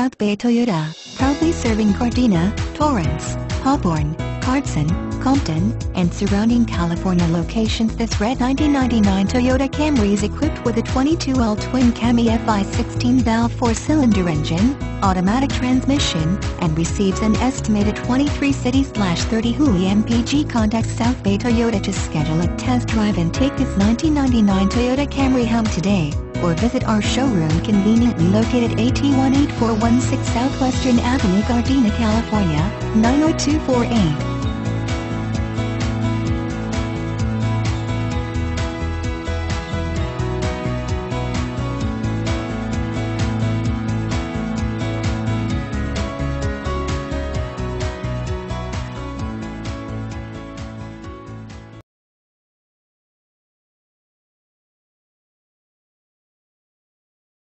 South Bay Toyota, proudly serving Gardena, Torrance, Hawthorne, Carson, Compton, and surrounding California locations. This red 1999 Toyota Camry is equipped with a 22L twin-cam EFI 16-valve 4-cylinder engine, automatic transmission, and receives an estimated 23 city/30 Hui MPG. Contact South Bay Toyota to schedule a test drive and take this 1999 Toyota Camry home today, or visit our showroom conveniently located at 81841 Southwestern Avenue, Gardena, California, 90248.